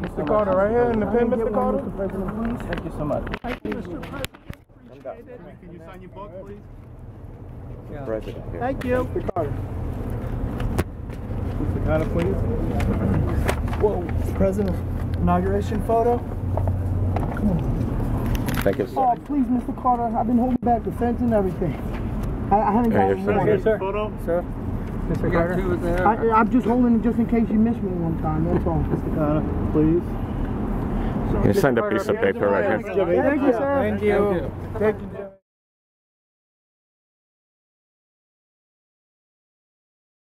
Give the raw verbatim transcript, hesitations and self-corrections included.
Mister Carter, right here in the pen, Mister Carter. Mister President, please. Thank you so much. Thank you, Mister President. Appreciate it. Can you sign your book, please? Yeah. President. Here. Thank you. Mister Carter. Mister Carter, please. Whoa. President, inauguration photo. Come on. Thank you, sir. Oh, please, Mister Carter. I've been holding back the fence and everything. I, I haven't got any more. Sir. Photo, sir. Mister Carter. I, I'm just holding just in case you miss me one time, that's all. Mister Carter, please. So you signed a piece of paper right here. Thank you, sir. Thank you. Thank you.